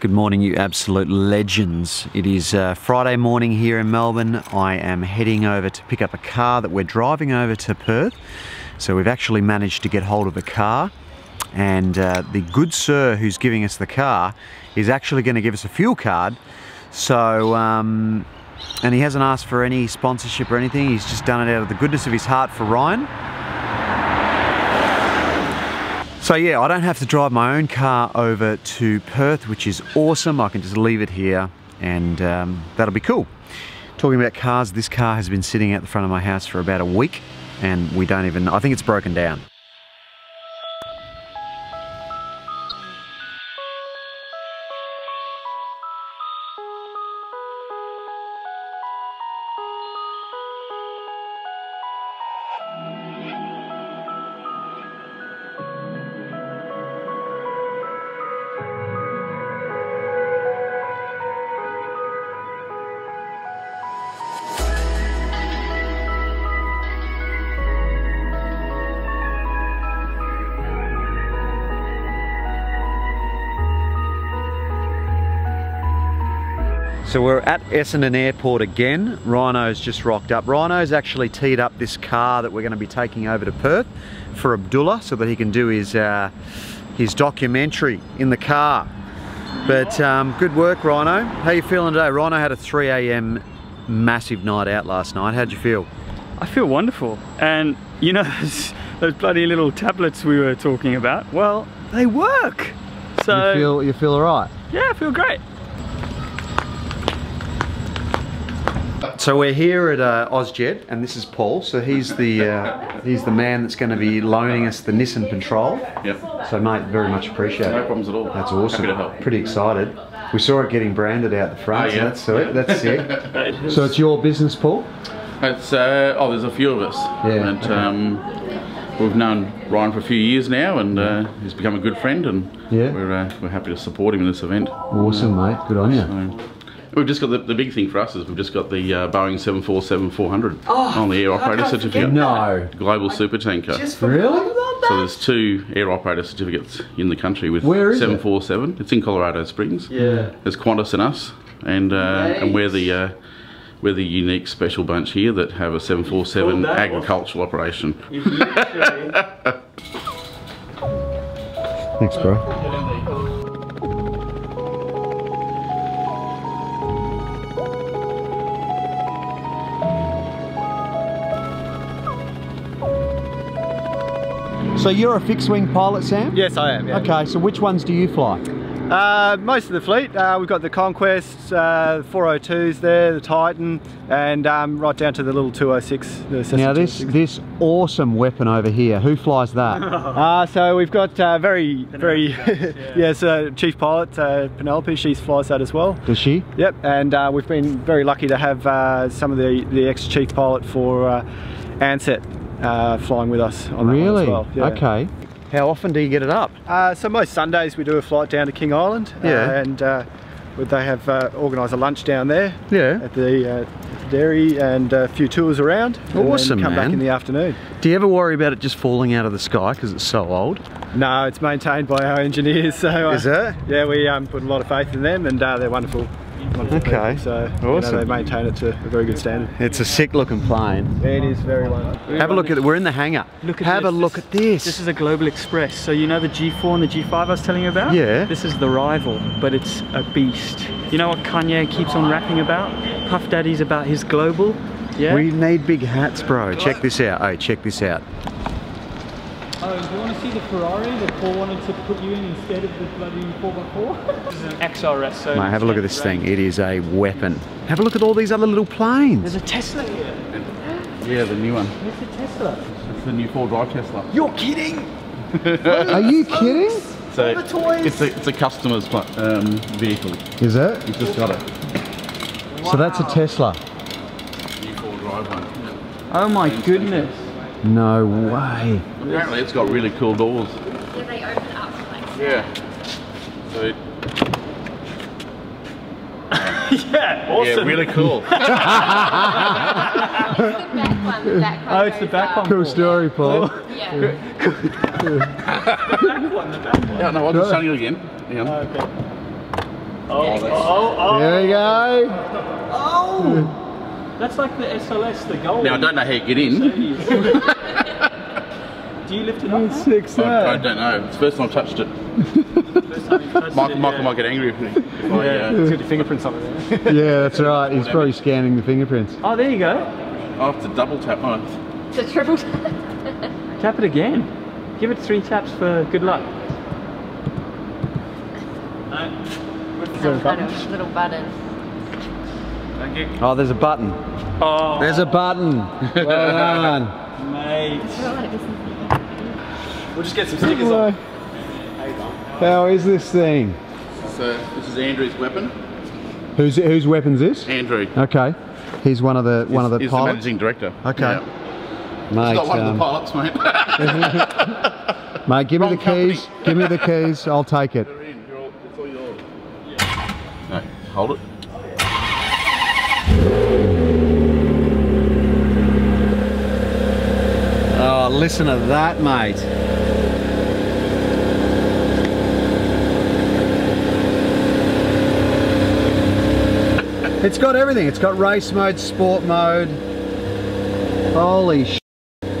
Good morning, you absolute legends. It is Friday morning here in Melbourne. I am heading over to pick up a car that we're driving over to Perth. So we've actually managed to get hold of a car, and the good sir who's giving us the car is actually going to give us a fuel card. So, and he hasn't asked for any sponsorship or anything. He's just done it out of the goodness of his heart for Ryan. So yeah, I don't have to drive my own car over to Perth, which is awesome. I can just leave it here, and that'll be cool. Talking about cars, this car has been sitting out the front of my house for about a week, and we don't even, I think it's broken down. So we're at Essendon Airport again. Rhino's just rocked up. Rhino's actually teed up this car that we're going to be taking over to Perth for Abdullah, so that he can do his documentary in the car. But good work, Rhino. How you feeling today? Rhino had a 3 AM massive night out last night. How'd you feel? I feel wonderful. And you know those bloody little tablets we were talking about? Well, they work. So you feel all right? Yeah, I feel great. So we're here at OzJet, and this is Paul. So he's the man that's going to be loaning us the Nissan Patrol. Yep. So mate, very much appreciate it. No problems at all. That's awesome. Happy to help. Pretty excited. We saw it getting branded out the front. Yeah. So that's sick. That so it's your business, Paul? It's oh, there's a few of us. Yeah. And we've known Ryan for a few years now, and he's become a good friend, and yeah, we're happy to support him in this event. Awesome, mate. Good on you. So, we've just got the big thing for us is we've just got the Boeing 747 400 on the air operator certificate. No. Global super tanker. Really? So there's 2 air operator certificates in the country with 747. It's in Colorado Springs. Yeah. There's Qantas and us, and we're the unique special bunch here that have a 747 agricultural operation. Thanks, bro. So you're a fixed-wing pilot, Sam? Yes, I am. Yeah. Okay, so which ones do you fly? Most of the fleet. We've got the Conquest, 402s there, the Titan, and right down to the little 206. The now this awesome weapon over here, who flies that? So we've got so Chief Pilot Penelope, she flies that as well. Does she? Yep, and we've been very lucky to have some of the ex-Chief Pilot for Ansett. Flying with us on that one as well. Yeah. Okay. How often do you get it up? So most Sundays we do a flight down to King Island. Yeah. And they have organised a lunch down there. Yeah. At the dairy, and a few tours around. Awesome, and come back in the afternoon. Do you ever worry about it just falling out of the sky because it's so old? No, it's maintained by our engineers. So is it? Yeah, we put a lot of faith in them, and they're wonderful. Okay. So awesome. They maintain it to a very good standard. It's a sick looking plane. It is very wonderful. Have a look at it. We're in the hangar. Look at Have this. A look at this. This is a Global Express. So you know the G4 and the G5 I was telling you about? Yeah. This is the rival, but it's a beast. You know what Kanye keeps on rapping about? Puff Daddy's about his Global. Yeah. We need big hats, bro. Check this out. Oh, check this out. Oh, do you want to see the Ferrari that Paul wanted to put you in instead of the bloody 4x4? This is an XRS. So mate, have a look at this thing. It is a weapon. Have a look at all these other little planes. There's a Tesla here. Yeah, the new one. Where's the Tesla? It's the new 4-drive Tesla. You're kidding! Are you kidding? So the toys. It's a customer's vehicle. Is it? You've just got it. Wow. So that's a Tesla. New 4-drive one. Oh my goodness. No way. Apparently it's got really cool doors. Yeah, they open up like that. Yeah. So yeah, awesome. Yeah, really cool. It's the back one, Oh, it's the back one. Cool story, Paul. Yeah. The back one. Yeah, no, I'll just show you again. Hang on. Oh, okay. Oh. There we go. Oh. That's like the SLS, the gold. Now I don't know how you get in. Do you lift it up? I don't know. It's the first time I've touched it. Michael might get angry with me. Yeah, he's got your fingerprints on it. Yeah, that's right. He's probably scanning the fingerprints. Oh, there you go. I have to double tap on it. It's a triple tap. Tap it again. Give it 3 taps for good luck. Some kind of little button. Thank you. Oh, there's a button. Oh. There's a button. Well done. Mate. We'll just get some stickers on. How is this thing? So, this is Andrew's weapon. Whose weapon's this? Andrew. Okay. He's one of the pilots. He's the managing director. Okay. Yeah. Mate, he's not one of the pilots, mate. Mate, give me the keys. Give me the keys. I'll take it. Hold it. Oh, yeah. Oh, listen to that, mate. It's got everything. It's got race mode, sport mode. Holy shit. I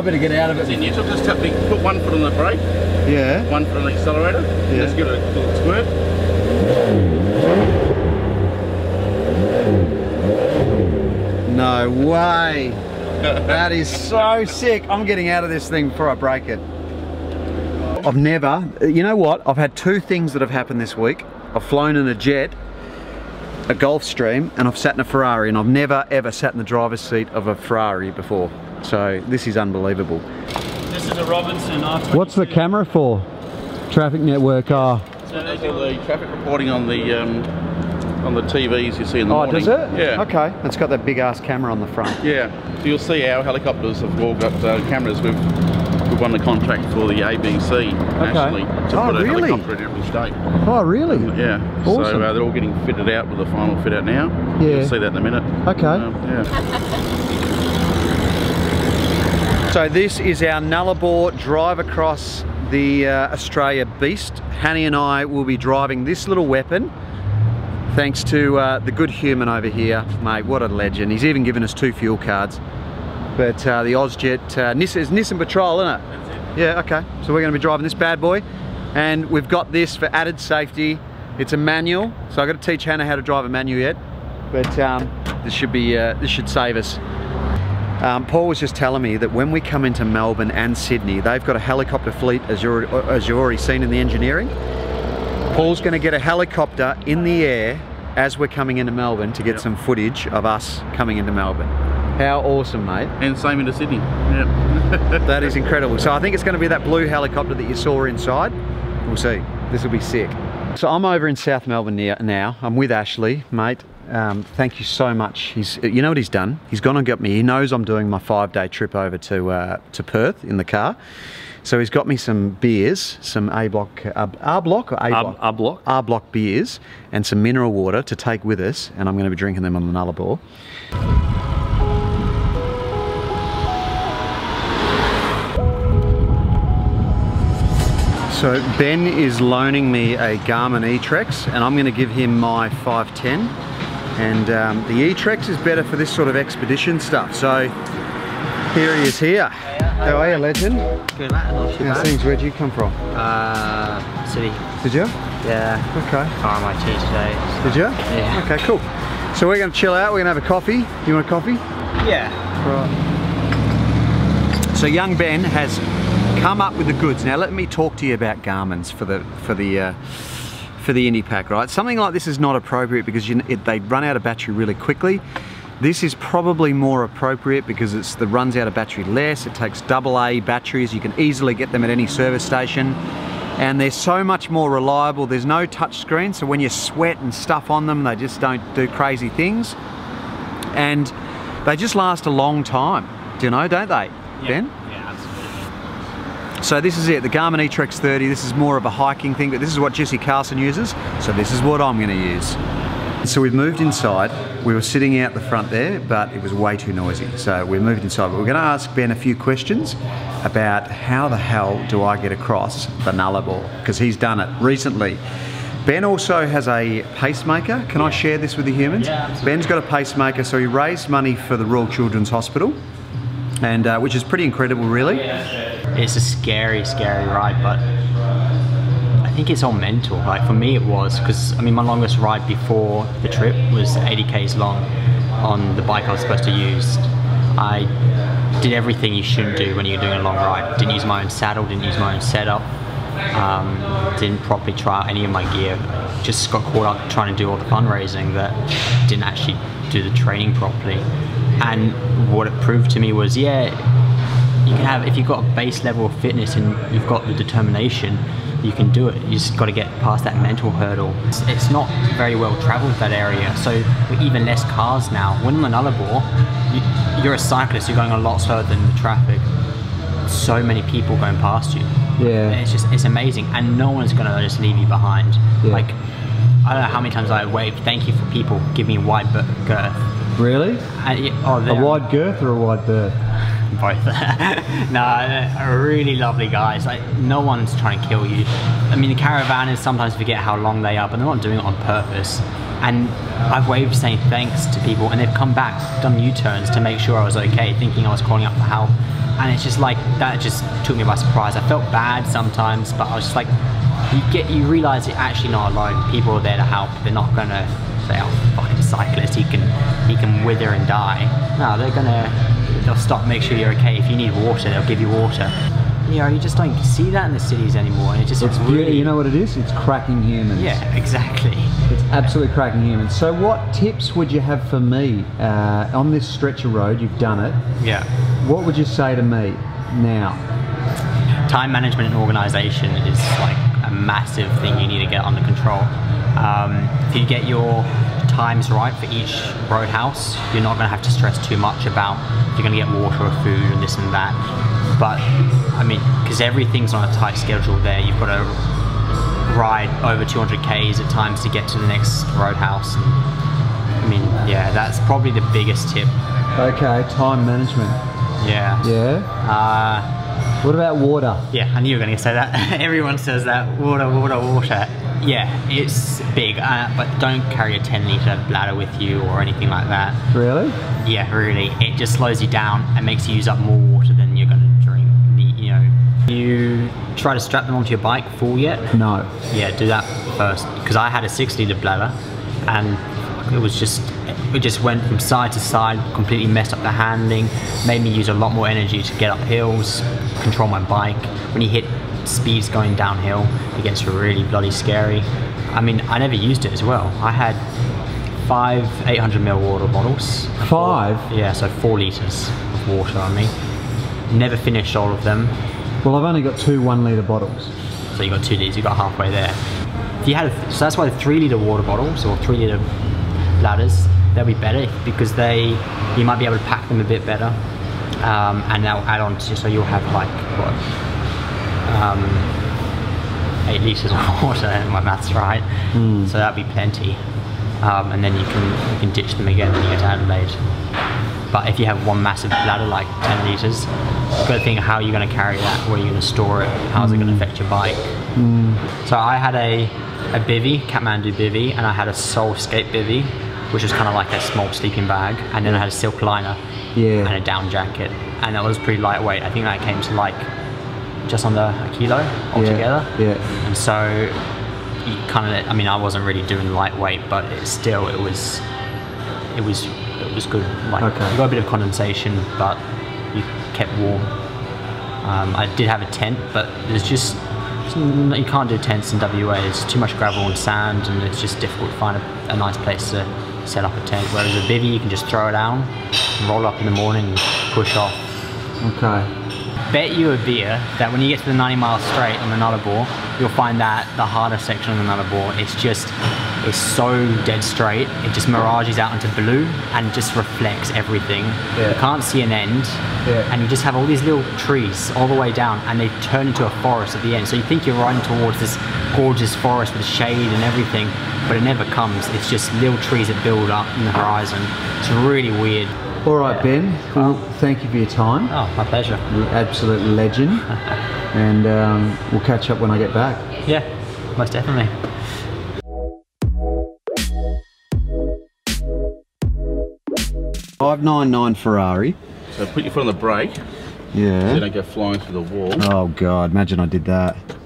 better get out of it. You just have to put one foot on the brake. Yeah. One foot on the accelerator. Yeah. Just give it a little squirt. No way! That is so sick. I'm getting out of this thing before I break it. I've never, you know what? I've had 2 things that have happened this week. I've flown in a jet, a Gulfstream, and I've sat in a Ferrari, and I've never ever sat in the driver's seat of a Ferrari before. So this is unbelievable. This is a Robinson R23. What's the camera for? Traffic network R. So they do the traffic reporting on the TVs you see in the morning. Oh, does it? Yeah. Okay. It's got that big ass camera on the front. Yeah. So you'll see our helicopters have all got cameras. We've won the contract for the ABC nationally to put a helicopter in every state. Oh, really? Yeah. Awesome. So they're all getting fitted out with the final fit out now. Yeah. You'll see that in a minute. Okay. Yeah. So this is our Nullarbor drive across the Australia beast. Hanny and I will be driving this little weapon thanks to the good human over here. Mate, what a legend. He's even given us 2 fuel cards. But the OzJet, it's Nissan Patrol, isn't it? That's it. Yeah, okay. So we're gonna be driving this bad boy. And we've got this for added safety. It's a manual, so I've got to teach Hannah how to drive a manual yet. But this should save us. Paul was just telling me that when we come into Melbourne and Sydney, they've got a helicopter fleet, as you've already seen in the engineering. Paul's going to get a helicopter in the air as we're coming into Melbourne to get some footage of us coming into Melbourne. How awesome, mate. And same into Sydney. Yep. That is incredible. So I think it's going to be that blue helicopter that you saw inside. We'll see. This will be sick. So I'm over in South Melbourne now. I'm with Ashley, mate. Thank you so much. You know what he's done? He's gone and got me. He knows I'm doing my 5-day trip over to Perth in the car. So he's got me some beers, some R-Block beers, and some mineral water to take with us, and I'm going to be drinking them on the Nullarbor. So Ben is loaning me a Garmin eTrex, and I'm going to give him my 510. And the eTrex is better for this sort of expedition stuff. So here he is here. How are you, legend? Good, mate. How things? Where'd you come from? City. Did you? Yeah. Okay. RMIT today. Did you? Yeah. Okay, cool. So we're going to chill out. We're going to have a coffee. You want a coffee? Yeah. Right. So young Ben has come up with the goods. Now let me talk to you about Garmin's for the Indy pack, right? Something like this is not appropriate because they run out of battery really quickly. This is probably more appropriate because it's the runs out of battery less. It takes AA batteries. You can easily get them at any service station, and they're so much more reliable. There's no touch screen, so when you sweat and stuff on them, they just don't do crazy things, and they just last a long time. Do you know? Don't they, Ben? So this is it, the Garmin eTrex 30. This is more of a hiking thing, but this is what Jesse Carlson uses, so this is what I'm gonna use. So we've moved inside. We were sitting out the front there, but it was way too noisy. So we moved inside, but we're gonna ask Ben a few questions about how the hell do I get across the Nullarbor, because he's done it recently. Ben also has a pacemaker. Can I share this with the humans? Yeah, absolutely. Ben's got a pacemaker, so he raised money for the Royal Children's Hospital, and which is pretty incredible, really. It's a scary, scary ride, but I think it's all mental. Like for me, it was, because I mean, my longest ride before the trip was 80 k's long on the bike I was supposed to use. I did everything you shouldn't do when you're doing a long ride. Didn't use my own saddle, didn't use my own setup, didn't properly try out any of my gear. Just got caught up trying to do all the fundraising that didn't actually do the training properly. And what it proved to me was, yeah, you can have, if you've got a base level of fitness and you've got the determination, you can do it. You just got to get past that mental hurdle. It's not very well traveled, that area, so even less cars now. When in Nullarbor, you're a cyclist, you're going a lot slower than the traffic. So many people going past you. Yeah. And it's just, it's amazing, and no one's going to just leave you behind. Yeah. Like, I don't know how many times I waved, thank you for people, give me a wide berth. Really? A wide girth or a wide berth? Both. No, really lovely guys. Like, no one's trying to kill you. I mean, the caravanners sometimes forget how long they are, but they're not doing it on purpose. And I've waved saying thanks to people, and they've come back, done U-turns to make sure I was okay, thinking I was calling out for help. And it's just like, that just took me by surprise. I felt bad sometimes, but I was just like, you realise you're actually not alone. People are there to help. They're not going to say, oh, fucking cyclist, he can wither and die. No, they're going to, they'll stop, make sure you're okay. If you need water, they'll give you water. You know, you just don't see that in the cities anymore. And it just, it's really, you know what it is? It's cracking humans. Yeah, exactly. It's absolutely cracking humans. So what tips would you have for me on this stretch of road? You've done it. Yeah. What would you say to me now? Time management and organisation is like a massive thing you need to get under control. If you get your times right for each roadhouse, you're not going to have to stress too much about if you're going to get water or food and this and that. But I mean, because everything's on a tight schedule there, you've got to ride over 200 k's at times to get to the next roadhouse. And, I mean, yeah, that's probably the biggest tip. Okay, time management. Yeah. Yeah. What about water? Yeah, I knew you were going to say that. Everyone says that. Water, water, water. Yeah, it's big, but don't carry a 10-litre bladder with you or anything like that. Really? Yeah, really. It just slows you down and makes you use up more water than you're going to drink. You know, you try to strap them onto your bike full yet? No. Yeah, do that first, because I had a 6-litre bladder, and it was just, it just went from side to side, completely messed up the handling, made me use a lot more energy to get up hills, control my bike. When you hit speeds going downhill, it gets really bloody scary. I mean, I never used it as well. I had 5 800ml water bottles. 5? Yeah, so 4 litres of water on me. Never finished all of them. Well, I've only got 2 1-litre bottles. So you got 2 litres, you got halfway there. If you had a, so that's why the 3-litre water bottles or 3-litre bladders, they'll be better because you might be able to pack them a bit better, and they'll add on to, so you'll have like what, 8 litres of water, and my math's right. Mm. So that'd be plenty, and then you can ditch them again when you get to Adelaide. But if you have one massive bladder like 10 litres, you've got to think how you're going to carry that, where you're going to store it, how's it going to affect your bike. Mm. So I had a bivvy, Kathmandu bivvy, and I had a Soul Skate bivvy, which was kind of like a small sleeping bag, and then I had a silk liner, yeah, and a down jacket, and that was pretty lightweight. I think that came to like just under a kilo altogether. Yeah, yeah. And so you kind of, I mean, I wasn't really doing lightweight, but it still, it was good. Like, okay, you got a bit of condensation, but you kept warm. I did have a tent, but there's just, you can't do tents in WA. There's too much gravel and sand, and it's just difficult to find a nice place to set up a tent. Whereas a bivvy, you can just throw it down, roll up in the morning, and push off. Okay. Bet you a beer that when you get to the 90 mile straight on the Nullarbor, you'll find that the harder section on the Nullarbor, it's so dead straight, it just mirages out into blue and just reflects everything. Yeah. You can't see an end, yeah, and you just have all these little trees all the way down, and they turn into a forest at the end. So you think you're riding towards this gorgeous forest with shade and everything, but it never comes. It's just little trees that build up in the horizon. It's really weird. All right, yeah. Ben, well, thank you for your time. Oh, my pleasure. You're an absolute legend. And we'll catch up when I get back. Yeah, most definitely. 599 Ferrari. So put your foot on the brake. Yeah. So you don't go flying through the wall. Oh God, imagine I did that.